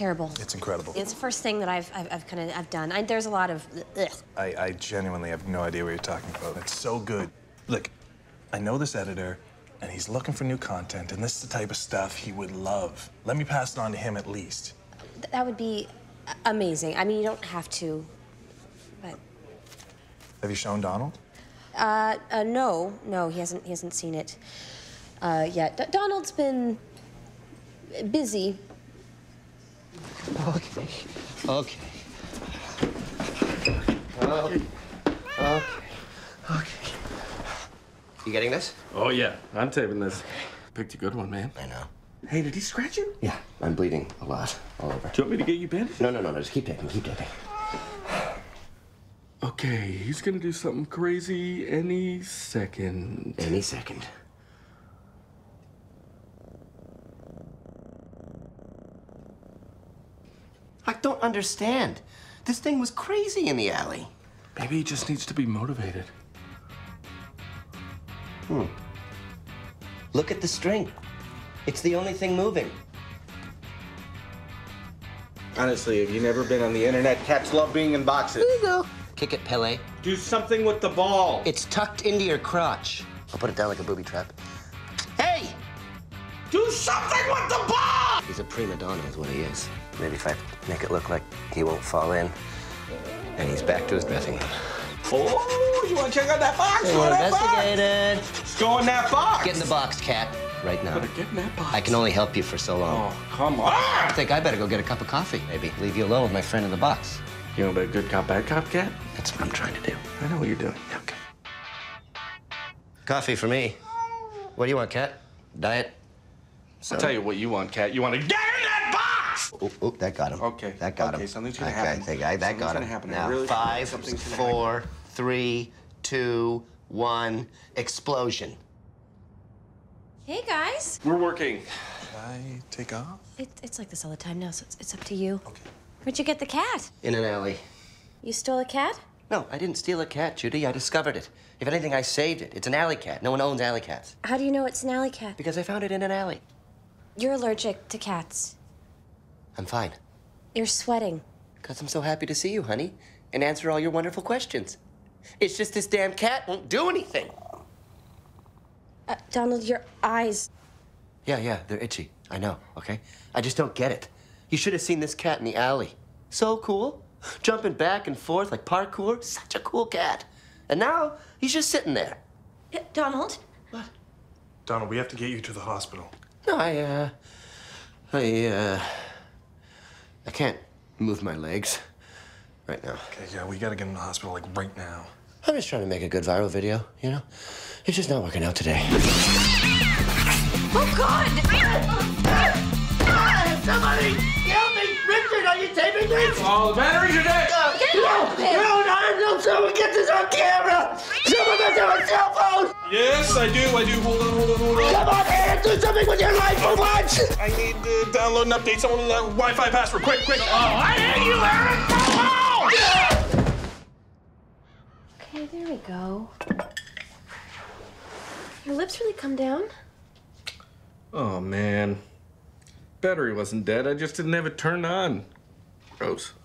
terrible. It's incredible. It's the first thing that I've done. There's a lot of ugh. I genuinely have no idea what you're talking about. It's so good. Look, I know this editor, and he's looking for new content, and this is the type of stuff he would love. Let me pass it on to him at least. That would be amazing. I mean, you don't have to, but... Have you shown Donald? No. No, he hasn't seen it yet. Donald's been busy. Okay. Okay. Okay. Okay. Okay. You getting this? Oh, yeah. I'm taping this. Picked a good one, man. I know. Hey, did he scratch you? Yeah. I'm bleeding a lot. All over. Do you want me to get you bandaged? No, no, no, no. Just keep taping. Keep taping. Okay, he's gonna do something crazy any second. Any second. I don't understand. This thing was crazy in the alley. Maybe he just needs to be motivated. Hmm. Look at the string. It's the only thing moving. Honestly, have you never been on the internet? Cats love being in boxes. There you go. Kick it, Pele. Do something with the ball. It's tucked into your crotch. I'll put it down like a booby trap. Hey! Do something with the ball! He's a prima donna is what he is. Maybe if I make it look like he won't fall in, and he's back to his dressing room. Oh, you want to check out that box? Go in that box. Let's go in that box. Get in the box, cat. Right now. Get in that box. I can only help you for so long. Oh, come on. I think I better go get a cup of coffee, maybe. Leave you alone with my friend in the box. You know about good cop, bad cop, cat? That's what I'm trying to do. I know what you're doing. Okay. Coffee for me. What do you want, cat? Diet? So. I'll tell you what you want, cat. You want to get in that box! Oop, oop, that got him. Okay. That got him. Okay, something's gonna happen. Okay, that got him. Now, 5, 4, 3, 2, 1, explosion. Hey, guys. We're working. Should I take off? It's like this all the time now, so it's up to you. Okay. Where'd you get the cat? In an alley. You stole a cat? No, I didn't steal a cat, Judy. I discovered it. If anything, I saved it. It's an alley cat. No one owns alley cats. How do you know it's an alley cat? Because I found it in an alley. You're allergic to cats. I'm fine. You're sweating. Because I'm so happy to see you, honey, and answer all your wonderful questions. It's just this damn cat won't do anything. Donald, your eyes. Yeah, they're itchy. I know, okay? I just don't get it. You should have seen this cat in the alley. So cool. Jumping back and forth like parkour. Such a cool cat. And now, he's just sitting there. Donald? What? Donald, we have to get you to the hospital. No, I can't move my legs right now. Okay, yeah, we gotta get him to the hospital, like, right now. I'm just trying to make a good viral video, you know? It's just not working out today. Oh, God! Somebody help me! Richard, are you taping this? Oh, the batteries are dead! No, someone get this on camera! Someone does have a cell phone! Yes, I do. Hold on. Come on, Eric, do something with your life for once! I need to download and update someone with a Wi-Fi password. Quick. Oh, I hate you, Eric! Come on! Okay, there we go. Your lips really come down. Oh, man. Battery wasn't dead. I just didn't have it turned on. Gross.